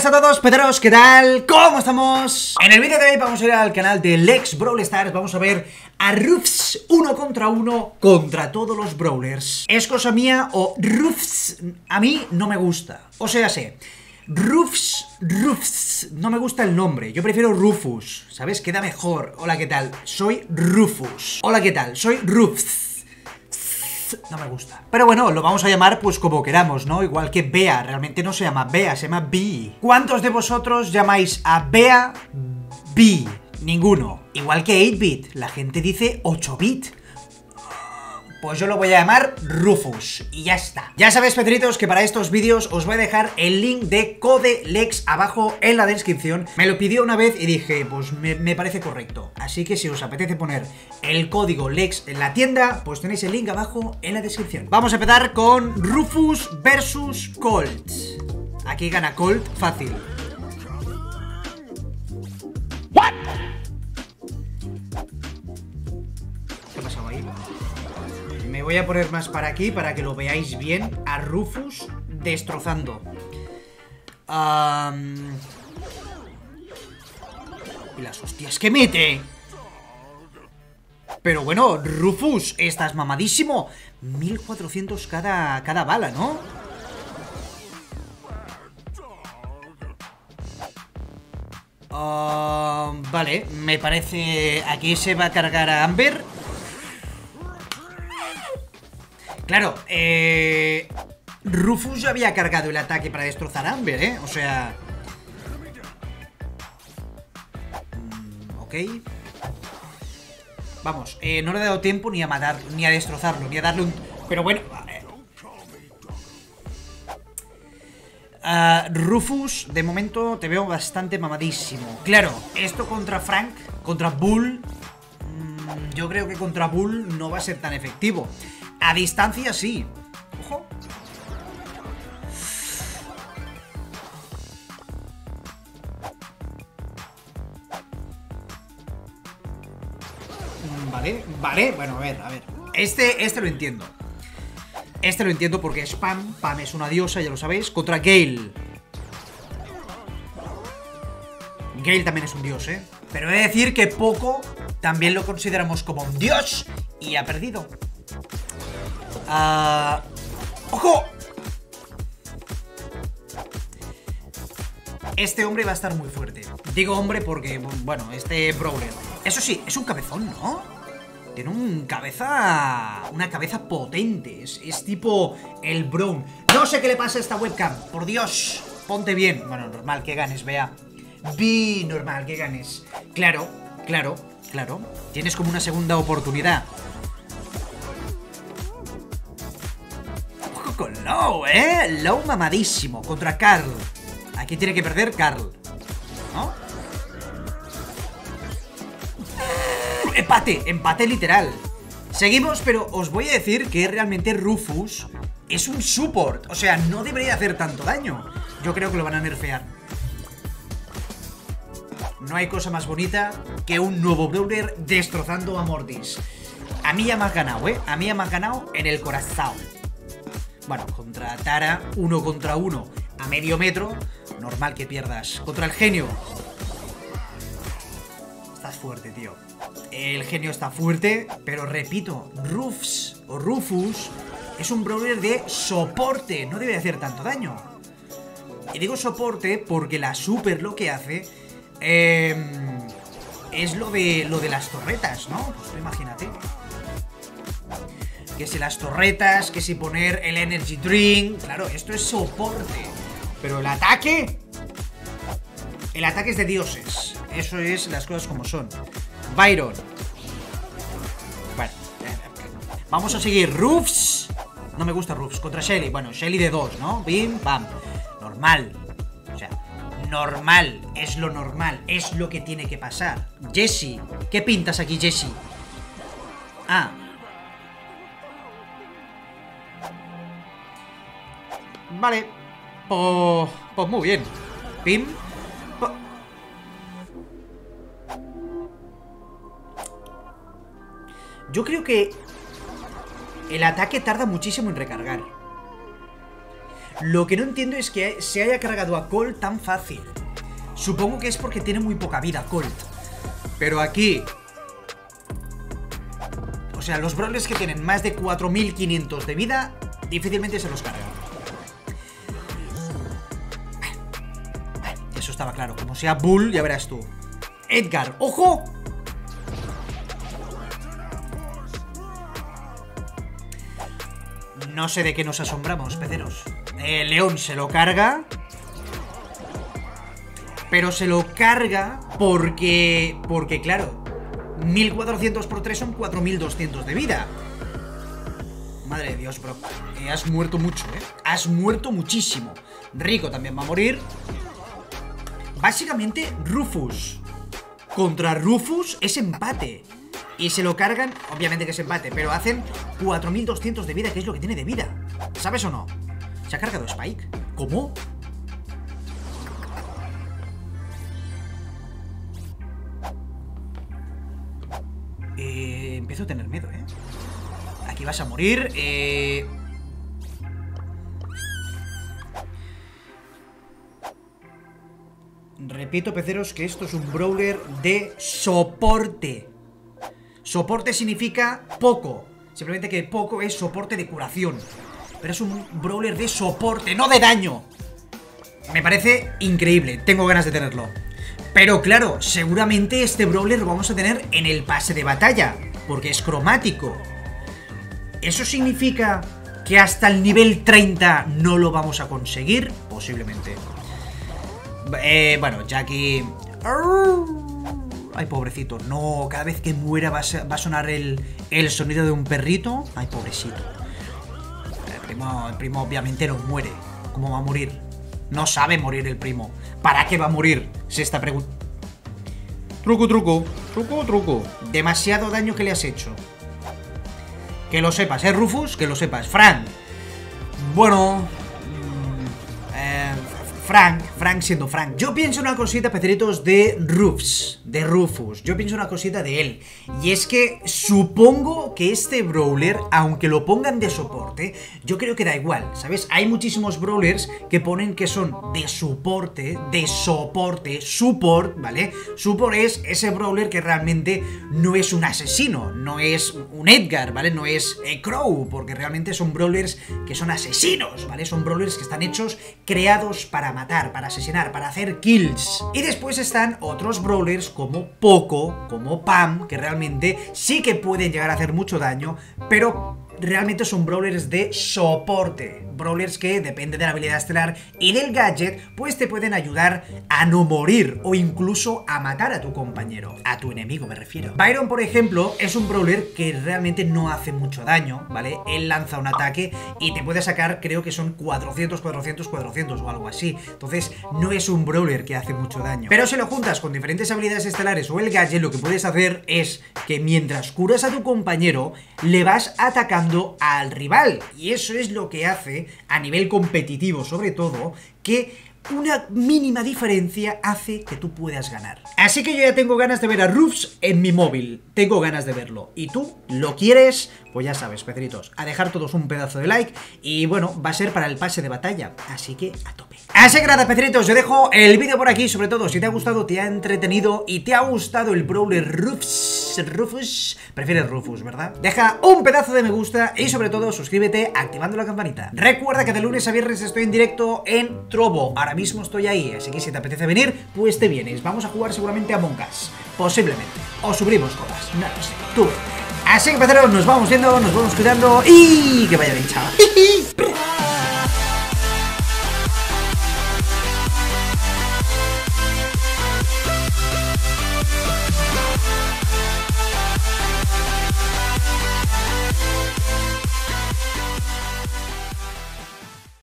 buenas a todos, peteros, ¿qué tal? ¿Cómo estamos? En el vídeo de hoy vamos a ir al canal de Lex Brawl Stars. Vamos a ver a Ruffs 1 contra 1 contra todos los brawlers. ¿Es cosa mía o Ruffs? A mí no me gusta. O sea, sé Ruffs, no me gusta el nombre. Yo prefiero Rufus, ¿sabes? Queda mejor. Hola, ¿qué tal? Soy Rufus. Hola, ¿qué tal? Soy Ruffs. No me gusta. Pero bueno, lo vamos a llamar pues como queramos, ¿no? Igual que Bea. Realmente no se llama Bea, se llama Bea. ¿Cuántos de vosotros llamáis a Bea Bea? Ninguno. Igual que 8-bit. La gente dice 8-bit. Pues yo lo voy a llamar Rufus y ya está. Ya sabéis, petritos, que para estos vídeos os voy a dejar el link de Code Lex abajo en la descripción. Me lo pidió una vez y dije, pues me parece correcto. Así que si os apetece poner el código Lex en la tienda, pues tenéis el link abajo en la descripción. Vamos a empezar con Rufus versus Colt. Aquí gana Colt fácil. ¿Qué ha pasado ahí? Me voy a poner más para aquí para que lo veáis bien. A Rufus destrozando. Y las hostias que mete. Pero bueno, Rufus, estás mamadísimo. 1400 cada bala, ¿no? Vale, me parece. Aquí se va a cargar a Amber. Claro, Rufus ya había cargado el ataque para destrozar a Amber, ¿eh? O sea... Ok. Vamos, no le he dado tiempo ni a matar, ni a destrozarlo, ni a darle un... Pero bueno... Rufus, de momento te veo bastante mamadísimo. Claro, esto contra Frank, contra Bull... yo creo que contra Bull no va a ser tan efectivo. A distancia sí. Ojo. Vale. Bueno, a ver. Este lo entiendo. Este lo entiendo porque es Pam. Pam es una diosa, ya lo sabéis. Contra Gale. Gale también es un dios, ¿eh? Pero he de decir que Poco también lo consideramos como un dios y ha perdido. ¡Ojo! Este hombre va a estar muy fuerte. Digo hombre porque, bueno, este brawler. Eso sí, es un cabezón, ¿no? Tiene una cabeza potente. Es tipo el Brown. No sé qué le pasa a esta webcam. Por Dios, ponte bien. Bueno, normal que ganes, Bea. Normal que ganes. Claro. Tienes como una segunda oportunidad. Con Low, ¿eh? Low mamadísimo. Contra Carl. Aquí tiene que perder Carl, ¿no? Empate literal. Seguimos, pero os voy a decir que realmente Rufus es un support. O sea, no debería hacer tanto daño. Yo creo que lo van a nerfear. No hay cosa más bonita que un nuevo brawler destrozando a Mordis. A mí ya me has ganado, ¿eh? A mí ya me has ganado en el corazón. Bueno, contra Tara, 1 contra 1, a medio metro, normal que pierdas. Contra el genio. Estás fuerte, tío. El genio está fuerte, pero repito, Rufus es un brawler de soporte, no debe hacer tanto daño. Y digo soporte porque la super lo que hace es lo de las torretas, ¿no? Pues tú imagínate. Que si las torretas, que si poner el energy drink. Claro, esto es soporte. Pero el ataque... el ataque es de dioses. Eso es las cosas como son. Byron. Bueno, vamos a seguir. Ruffs. No me gusta Ruffs. Contra Shelly. Bueno, Shelly de 2, ¿no? Bim, bam. Normal. O sea, normal. Es lo normal. Es lo que tiene que pasar. Jesse. ¿Qué pintas aquí, Jesse? Ah... vale, pues muy bien. Pim. Yo creo que el ataque tarda muchísimo en recargar. Lo que no entiendo es que se haya cargado a Colt tan fácil. Supongo que es porque tiene muy poca vida Colt. Pero aquí... o sea, los brawlers que tienen más de 4500 de vida difícilmente se los cargan. Eso estaba claro. Como sea Bull, ya verás tú. Edgar, ¡ojo! No sé de qué nos asombramos, peceros. León se lo carga. Pero se lo carga porque... porque, claro, 1400 por 3 son 4200 de vida. Madre de Dios, bro. Has muerto mucho, ¿eh? Has muerto muchísimo. Rico también va a morir. Básicamente, Ruffs contra Ruffs es empate. Y se lo cargan, obviamente que es empate, pero hacen 4200 de vida, que es lo que tiene de vida. ¿Sabes o no? ¿Se ha cargado Spike? ¿Cómo? Empiezo a tener miedo, ¿eh? Aquí vas a morir. Repito, peceros, que esto es un brawler de soporte. Soporte significa poco. Simplemente que poco es soporte de curación. Pero es un brawler de soporte, no de daño. Me parece increíble. Tengo ganas de tenerlo. Pero claro, seguramente este brawler lo vamos a tener en el pase de batalla, porque es cromático. ¿Eso significa que hasta el nivel 30 no lo vamos a conseguir? Posiblemente. Bueno, Jackie... ay, pobrecito. No, cada vez que muera va a sonar el sonido de un perrito. Ay, pobrecito. El primo obviamente no muere. ¿Cómo va a morir? No sabe morir el primo. ¿Para qué va a morir? Se está preguntando. Truco. Demasiado daño que le has hecho. Que lo sepas, ¿eh, Ruffs? Que lo sepas. Frank. Bueno... Frank siendo Frank. Yo pienso una cosita, peceritos, de Ruffs. Yo pienso una cosita de él. Y es que supongo que este brawler, aunque lo pongan de soporte, yo creo que da igual, ¿sabes? Hay muchísimos brawlers que ponen que son de soporte, ¿vale? Support es ese brawler que realmente no es un asesino, no es un Edgar, ¿vale? No es Crow, porque realmente son brawlers que son asesinos, ¿vale? Son brawlers que están hechos, creados para matar, para asesinar, para hacer kills. Y después están otros brawlers como Poco, como Pam, que realmente sí que pueden llegar a hacer mucho daño, pero realmente son brawlers de soporte. Brawlers que, depende de la habilidad estelar y del gadget, pues te pueden ayudar a no morir o incluso a matar a tu compañero, a tu enemigo me refiero. Byron, por ejemplo, es un brawler que realmente no hace mucho daño, ¿vale? Él lanza un ataque y te puede sacar, creo que son 400 o algo así. Entonces, no es un brawler que hace mucho daño. Pero si lo juntas con diferentes habilidades estelares o el gadget, lo que puedes hacer es que mientras curas a tu compañero, le vas atacando al rival, y eso es lo que hace a nivel competitivo, sobre todo, que una mínima diferencia hace que tú puedas ganar. Así que yo ya tengo ganas de ver a Ruffs en mi móvil, tengo ganas de verlo. ¿Y tú lo quieres? Pues ya sabes, peceritos, a dejar todos un pedazo de like. Y bueno, va a ser para el pase de batalla, así que a tope. Así que nada, peceritos, yo dejo el vídeo por aquí. Sobre todo, si te ha gustado, te ha entretenido y te ha gustado el brawler Ruffs, prefieres Ruffs, ¿verdad? Deja un pedazo de me gusta y sobre todo suscríbete activando la campanita. Recuerda que de lunes a viernes estoy en directo en Trovo. Ahora mismo estoy ahí, así que si te apetece venir, pues te vienes. Vamos a jugar seguramente a Mongas, posiblemente. O subimos cosas, no lo sé, tú ven. Así que, peceros, nos vamos viendo, nos vamos cuidando y que vaya bien, chao.